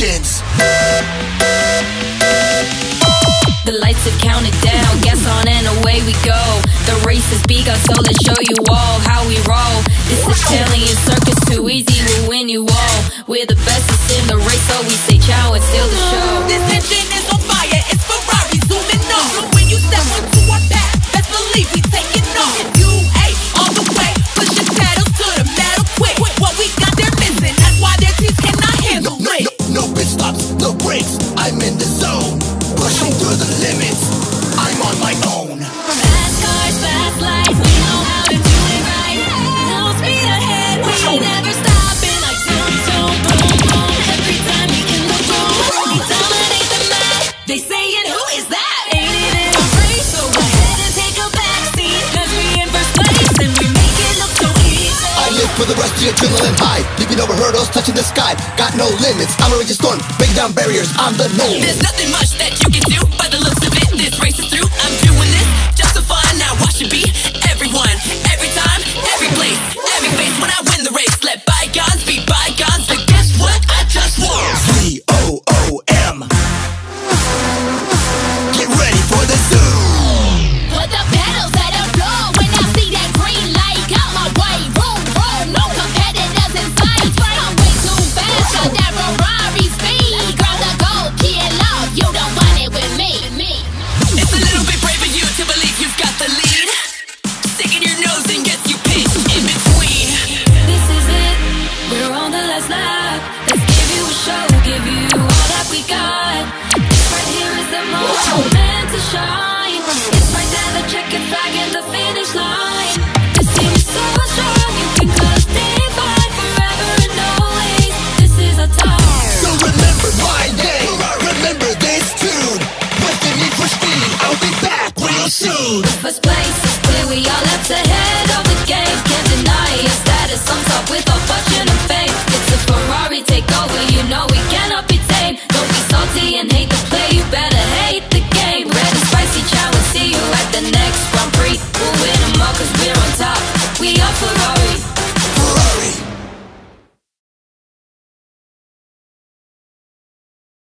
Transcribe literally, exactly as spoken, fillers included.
James. The lights have counted down, gas on and away we go. The race has begun, so let's show you all how we roll. This Italian circus, too easy, we'll win you all. We're the bestest in the race, so we say ciao and steal the show. This engine is on fire, it's Ferrari zooming on. So when you step onto our path, best believe we taking off. U A all the way, push the pedals to the metal quick. What we got they're missing, that's why their teams cannot handle it. No, no, no pit stops, no brakes, I'm in the zone. Pushing to the limits, I'm on my own. Fast cars, fast lights, we know how to do it right. No speed ahead, we never stopping. Like zoom, zoom, boom, boom. Every time we in the room, we dominate the map. They saying, who is that? Ain't it in a race, so go ahead and take a backseat. Cause we in first place and we make it look so easy. I live for the rusty adrenaline high, leaping over hurdles, touching the sky. Got no limits, I'm a raging storm, break down barriers, I'm the known. There's nothing much that you can do, by the looks of it, this race is through. I'm doing this just for fun, now watch it be everyone, every time, every place, every face. When I win the race, let bygones be bygones, but guess what I just won? C O O M. Get ready for the zoom. Put the pedals at a floor, when I see that green light, got my way, roll, roll, no competitors in sight. I'm way too fast, so that Ferrari speed. Grab the goal, kid, love, you don't want it with me. It's a little bit brave of you to believe you've got the lead. Sticking your nose and gets you pinched in between. This is it, we're on the last lap. Let's give you a show, give you all that we got. This right here is the moment meant to shine. It's right there, the checkered flag and the finish line. This team is so strong, you can cut divide forever and always. This is our time. So remember my name, remember this tune. With the need for speed, I'll be back real soon. First place is clear, we all left ahead.